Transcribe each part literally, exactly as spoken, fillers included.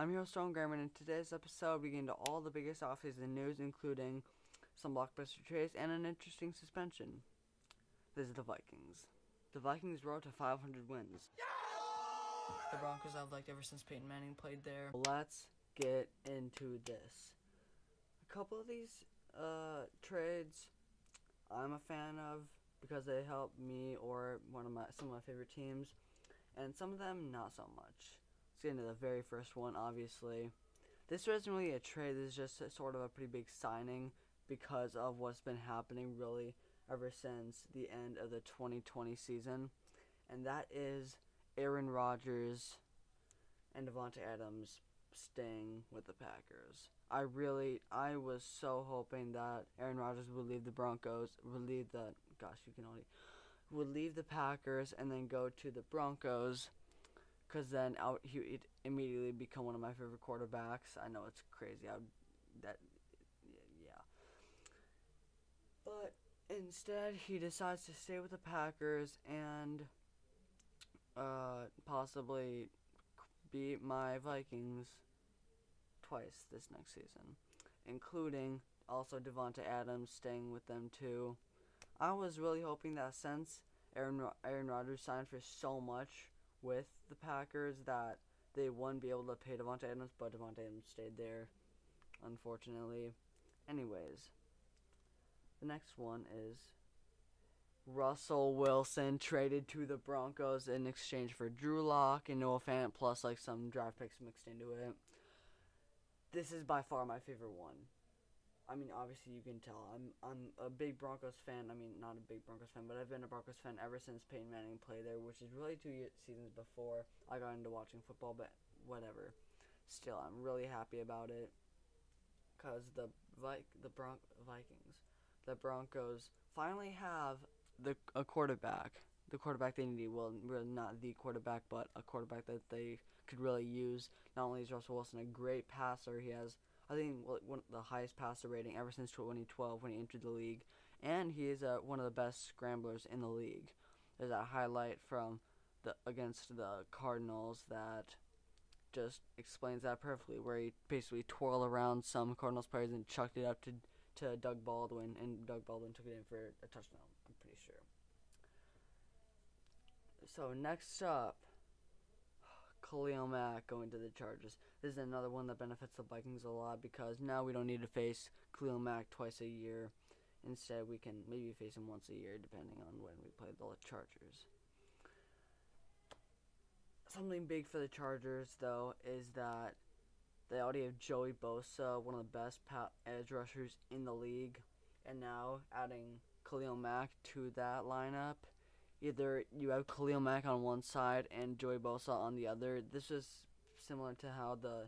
I'm your host, John Gramer, and in today's episode, we get into all the biggest offseason news, including some blockbuster trades and an interesting suspension. This is the Vikings. The Vikings road to five hundred wins. The Broncos I've liked ever since Peyton Manning played there. Let's get into this. A couple of these uh, trades I'm a fan of because they help me or one of my some of my favorite teams, and some of them not so much. Let's get into the very first one, obviously. This wasn't really a trade. This is just a, sort of a pretty big signing because of what's been happening really ever since the end of the twenty twenty season. And that is Aaron Rodgers and Davante Adams staying with the Packers. I really, I was so hoping that Aaron Rodgers would leave the Broncos, would leave the, gosh, you can only, would leave the Packers and then go to the Broncos. Because then I would, he would immediately become one of my favorite quarterbacks. I know it's crazy. I would, that, yeah. But instead, he decides to stay with the Packers and uh, possibly beat my Vikings twice this next season, including also Davante Adams staying with them too. I was really hoping that since Aaron Aaron Rodgers signed for so much with the Packers that they wouldn't be able to pay Davante Adams, but Davante Adams stayed there, unfortunately. Anyways, the next one is Russell Wilson traded to the Broncos in exchange for Drew Lock and Noah Fant, plus like some draft picks mixed into it. This is by far my favorite one. I mean, obviously you can tell I'm I'm a big Broncos fan. I mean, not a big Broncos fan, but I've been a Broncos fan ever since Peyton Manning played there, which is really two year, seasons before I got into watching football, but whatever. Still, I'm really happy about it because the Vic, the Bron- Vikings, the Broncos finally have the a quarterback, the quarterback they need. Well, really not the quarterback, but a quarterback that they could really use. Not only is Russell Wilson a great passer, he has, I think, one of the highest passer rating ever since twenty twelve when he entered the league. And he is uh, one of the best scramblers in the league. There's that highlight from the against the Cardinals that just explains that perfectly, where he basically twirled around some Cardinals players and chucked it up to, to Doug Baldwin, and Doug Baldwin took it in for a touchdown, I'm pretty sure. So next up, Khalil Mack going to the Chargers. This is another one that benefits the Vikings a lot because now we don't need to face Khalil Mack twice a year. Instead, we can maybe face him once a year depending on when we play the Chargers. Something big for the Chargers, though, is that they already have Joey Bosa, one of the best pa- edge rushers in the league. And now adding Khalil Mack to that lineup, either you have Khalil Mack on one side and Joey Bosa on the other. This is similar to how the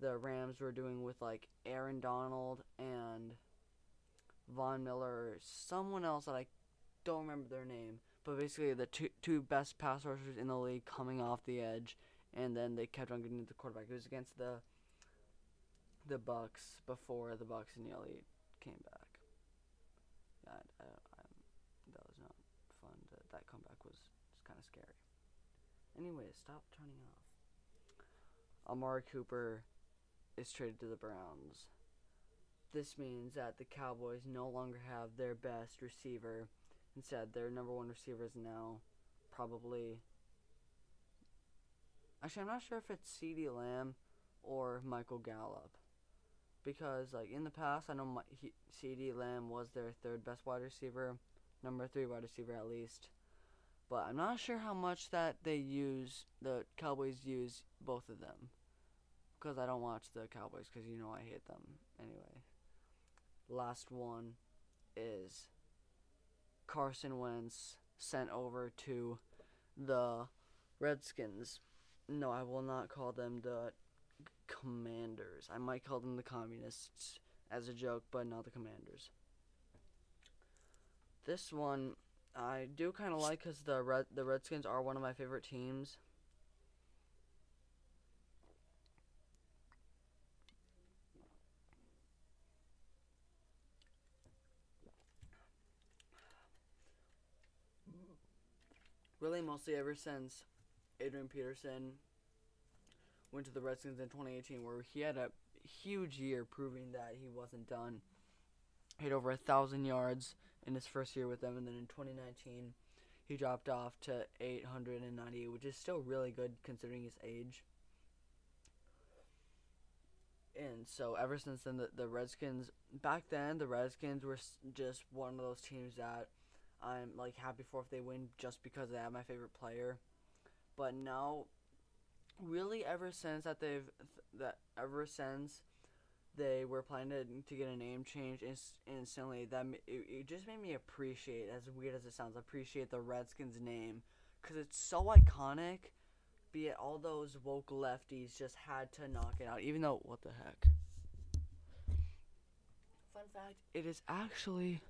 the Rams were doing with like Aaron Donald and Von Miller or someone else that I don't remember their name. But basically the two two best pass rushers in the league coming off the edge, and then they kept on getting to the quarterback. It was against the the Bucks before the Bucks and Elliott came back. Yeah, I, I, I, that was not fun. That, that comeback was just kind of scary. Anyway, stop turning off. Amari Cooper is traded to the Browns. This means that the Cowboys no longer have their best receiver. Instead, their number one receiver is now probably... Actually, I'm not sure if it's CeeDee Lamb or Michael Gallup. Because, like, in the past, I know my, he, CeeDee Lamb was their third best wide receiver. Number three wide receiver at least. But I'm not sure how much that they use, the Cowboys use both of them. Because I don't watch the Cowboys because you know I hate them. Anyway. Last one is Carson Wentz sent over to the Redskins. No, I will not call them the Commanders. I might call them the Communists as a joke, but not the Commanders. This one I do kind of like because the Red, the Redskins are one of my favorite teams. Really mostly ever since Adrian Peterson went to the Redskins in twenty eighteen, where he had a huge year proving that he wasn't done. He had over one thousand yards in his first year with them, and then in twenty nineteen, he dropped off to eight hundred ninety, which is still really good considering his age. And so ever since then, the, the Redskins, back then, the Redskins were just one of those teams that I'm, like, happy for if they win just because they have my favorite player. But now, really ever since that they've, that ever since they were planning to, to get a name change inst- instantly, that it, it just made me appreciate, as weird as it sounds, appreciate the Redskins name. Because it's so iconic, be it all those woke lefties just had to knock it out, even though, what the heck. Fun fact, it is actually...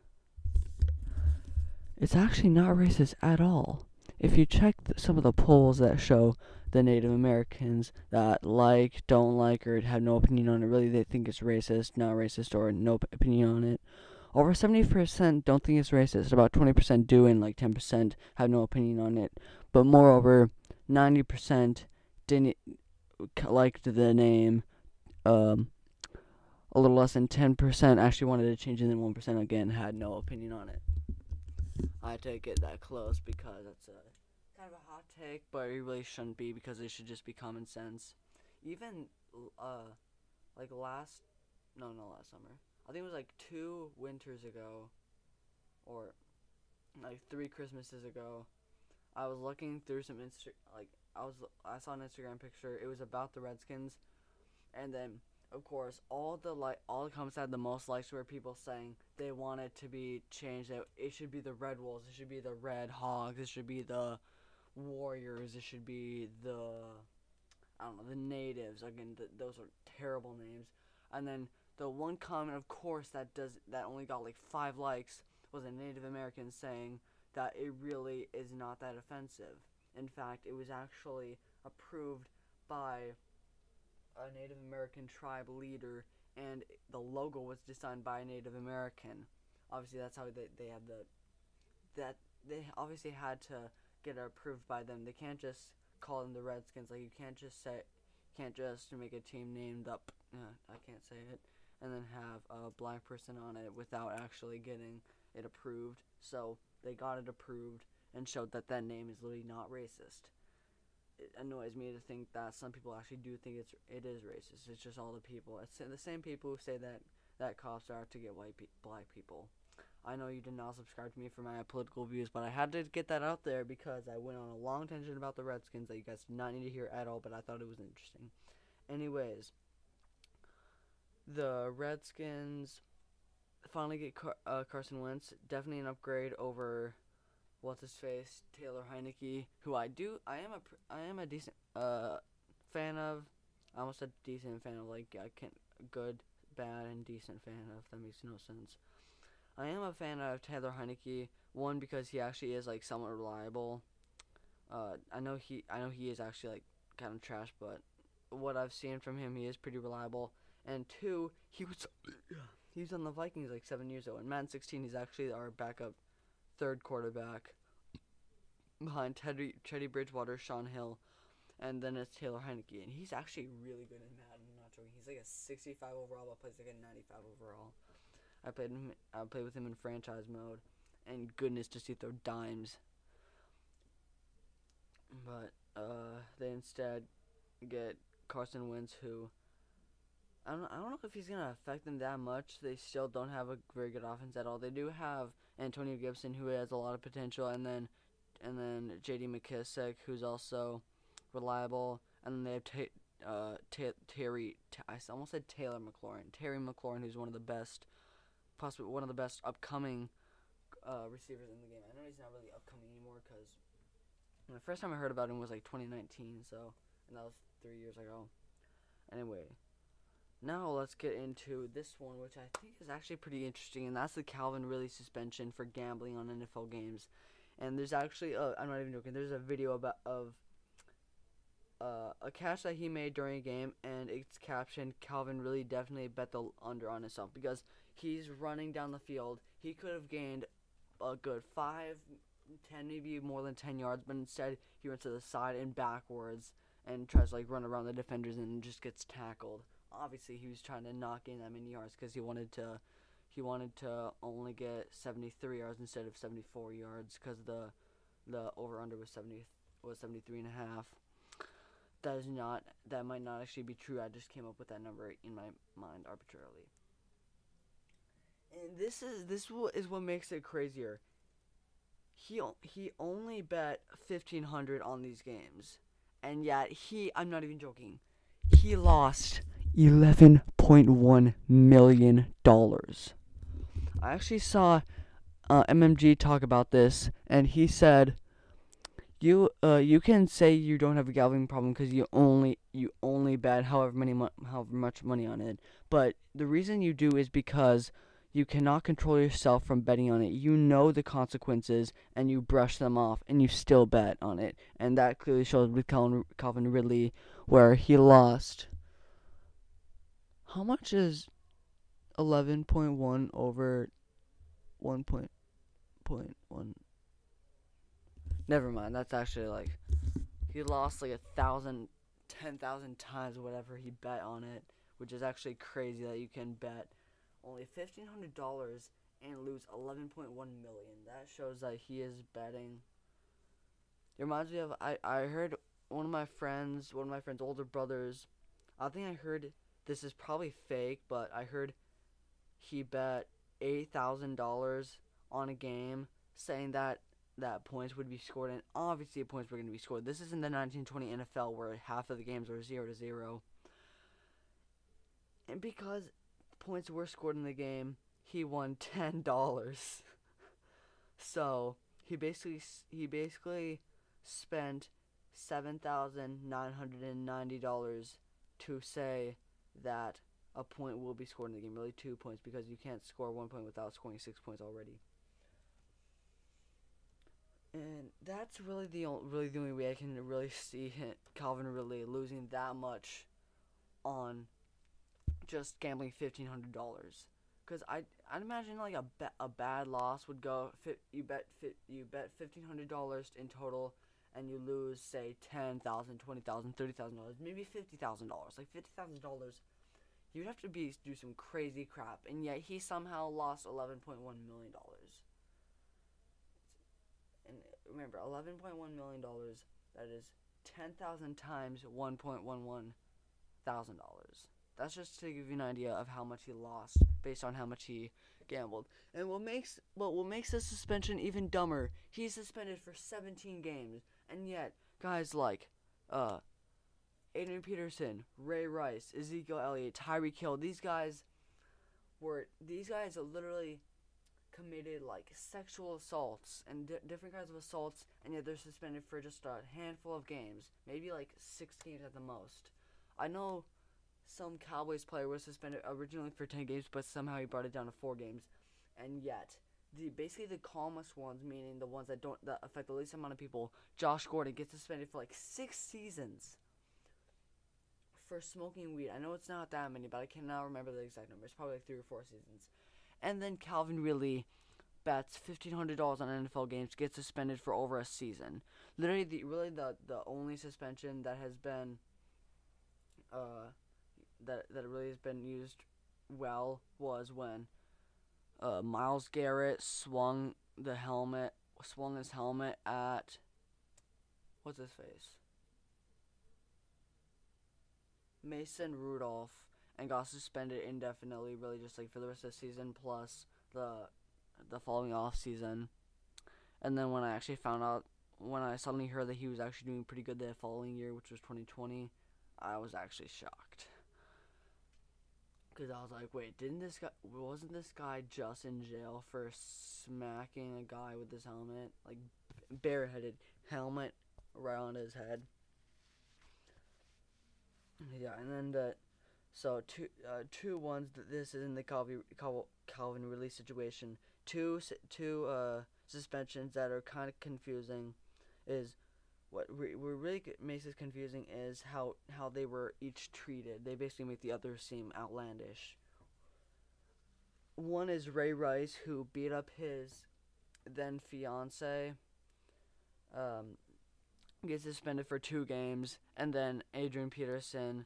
It's actually not racist at all. If you check th- some of the polls that show the Native Americans that like, don't like, or have no opinion on it, really they think it's racist, not racist, or no p- opinion on it. Over seventy percent don't think it's racist. About twenty percent do, and like ten percent have no opinion on it. But moreover, ninety percent didn't liked the name. Um, a little less than ten percent actually wanted to change it, and then one percent again had no opinion on it. I had to get that close because that's a kind of a hot take, but it really shouldn't be because it should just be common sense. Even, uh, like last, no, not last summer. I think it was like two winters ago, or like three Christmases ago. I was looking through some Insta, like I was, I saw an Instagram picture. It was about the Redskins, and then of course all the like all the comments had the most likes were people saying they want it to be changed. That it should be the Red Wolves. It should be the Red Hogs. It should be the Warriors. It should be the, I don't know, the Natives. Again, the, those are terrible names. And then the one comment, of course, that does that only got like five likes was a Native American saying that it really is not that offensive. In fact, it was actually approved by a Native American tribe leader, and the logo was designed by a Native American. Obviously, that's how they, they had the... that they obviously had to get it approved by them. They can't just call them the Redskins. Like, you can't just say... can't just make a team named up... Uh, I can't say it. And then have a black person on it without actually getting it approved. So... they got it approved and showed that that name is literally not racist. It annoys me to think that some people actually do think it's it is racist. It's just all the people. It's the same people who say that, that cops are out to get white pe- black people. I know you did not subscribe to me for my political views, but I had to get that out there because I went on a long tangent about the Redskins that you guys did not need to hear at all, but I thought it was interesting. Anyways, the Redskins... finally get Car- uh, Carson Wentz, definitely an upgrade over what's his face Taylor Heinicke, who I do I am a I am a decent uh fan of. I almost said decent fan of, like I can't good, bad, and decent fan of. That makes no sense. I am a fan of Taylor Heinicke, one because he actually is like somewhat reliable. Uh, I know he I know he is actually like kind of trash, but what I've seen from him, he is pretty reliable. And two, he was. He was on the Vikings like seven years ago. In Madden sixteen, he's actually our backup third quarterback behind Teddy, Teddy Bridgewater, Sean Hill, and then it's Taylor Heinicke. And he's actually really good in Madden. I'm not joking. He's like a sixty-five overall, but plays like a ninety-five overall. I played him, I played with him in franchise mode, and goodness, just he throw dimes. But uh, they instead get Carson Wentz, who... I don't, I don't know if he's going to affect them that much. They still don't have a very good offense at all. They do have Antonio Gibson, who has a lot of potential, and then and then J D. McKissick, who's also reliable. And then they have t- uh, t- Terry, t- I almost said Taylor McLaurin. Terry McLaurin, who's one of the best, possibly one of the best upcoming uh, receivers in the game. I know he's not really upcoming anymore because the first time I heard about him was like twenty nineteen, so, and that was three years ago. Anyway. Now let's get into this one, which I think is actually pretty interesting, and that's the Calvin Ridley suspension for gambling on N F L games. And there's actually, a, I'm not even joking, there's a video about of uh, a catch that he made during a game, and it's captioned, Calvin Ridley definitely bet the under on himself, because he's running down the field. He could have gained a good five, ten, maybe more than ten yards, but instead he went to the side and backwards, and tries to, like, run around the defenders and just gets tackled. Obviously, he was trying to knock in that many yards because he wanted to he wanted to only get seventy-three yards instead of seventy-four yards because the the over-under was seventy was seventy-three and a half. That is not that might not actually be true. I just came up with that number in my mind arbitrarily. And this is this is what makes it crazier. He he only bet fifteen hundred on these games, and yet he I'm not even joking. He lost eleven point one million dollars. I actually saw uh, M M G talk about this, and he said, "You uh you can say you don't have a gambling problem because you only you only bet however many mo however much money on it. But the reason you do is because you cannot control yourself from betting on it. You know the consequences, and you brush them off, and you still bet on it. And that clearly shows with Calvin, Calvin Ridley, where he lost. How much is eleven point one over one point one? Never mind. That's actually, like, he lost, like, a thousand, ten thousand times whatever he bet on it, which is actually crazy that you can bet only fifteen hundred dollars and lose eleven point one million. That shows that he is betting. It reminds me of, I, I heard one of my friends, one of my friend's older brothers, I think I heard, this is probably fake, but I heard he bet eight thousand dollars on a game, saying that, that points would be scored, and obviously points were going to be scored. This is in the nineteen twenty N F L where half of the games are zero to zero. And because points were scored in the game, he won ten dollars. So he basically he basically spent seven thousand nine hundred ninety dollars to say that a point will be scored in the game, really two points, because you can't score one point without scoring six points already. And that's really the only, really the only way I can really see it, Calvin Ridley losing that much on just gambling fifteen hundred dollars. Because I I'd imagine, like, a ba a bad loss would go, fit, you bet fit, you bet fifteen hundred dollars in total, and you lose, say, ten thousand dollars, twenty thousand dollars, thirty thousand dollars, maybe fifty thousand dollars. Like, fifty thousand dollars, you'd have to be do some crazy crap, and yet he somehow lost eleven point one million dollars. And remember, eleven point one million dollars, that is ten thousand times one point one one thousand dollars. That's just to give you an idea of how much he lost based on how much he gambled. And what makes what what makes this suspension even dumber? He's suspended for seventeen games, and yet guys like uh, Adrian Peterson, Ray Rice, Ezekiel Elliott, Tyreek Hill, these guys were these guys literally committed, like, sexual assaults and di different kinds of assaults, and yet they're suspended for just a handful of games, maybe like six games at the most. I know. Some Cowboys player was suspended originally for ten games, but somehow he brought it down to four games. And yet, the basically the calmest ones, meaning the ones that don't that affect the least amount of people, Josh Gordon gets suspended for like six seasons for smoking weed. I know it's not that many, but I cannot remember the exact number. It's probably like three or four seasons. And then Calvin Ridley bets fifteen hundred dollars on N F L games, gets suspended for over a season. Literally, the really the the only suspension that has been uh. that that really has been used well was when uh, Miles Garrett swung the helmet, swung his helmet at, what's his face? Mason Rudolph, and got suspended indefinitely, really just like for the rest of the season plus the the following off season. And then when I actually found out, when I suddenly heard that he was actually doing pretty good the following year, which was twenty twenty, I was actually shocked. Because I was like, wait, didn't this guy, wasn't this guy just in jail for smacking a guy with his helmet? Like, bareheaded, helmet right on his head. Yeah, and then the, so two, uh, two ones, this is in the Calvin, Calvin Ridley situation. Two, two uh, suspensions that are kind of confusing is, what re what really makes this confusing is how, how they were each treated. They basically make the others seem outlandish. One is Ray Rice, who beat up his then fiance, um, gets suspended for two games, and then Adrian Peterson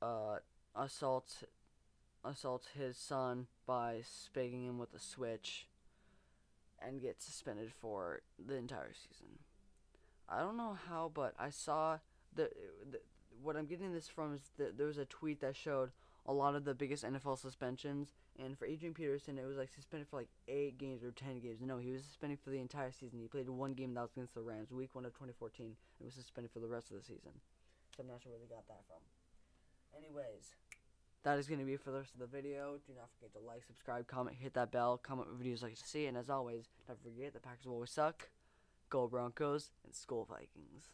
uh, assaults assaults his son by spanking him with a switch, and gets suspended for the entire season. I don't know how, but I saw the, the what I'm getting this from is that there was a tweet that showed a lot of the biggest N F L suspensions, and for Adrian Peterson, it was like suspended for like eight games or ten games. No, he was suspended for the entire season. He played one game that was against the Rams, week one of twenty fourteen, and was suspended for the rest of the season. So I'm not sure where they got that from. Anyways, that is going to be it for the rest of the video. Do not forget to like, subscribe, comment, hit that bell, comment what videos like to see, and as always, don't forget the Packers will always suck. Go Broncos and Skull Vikings.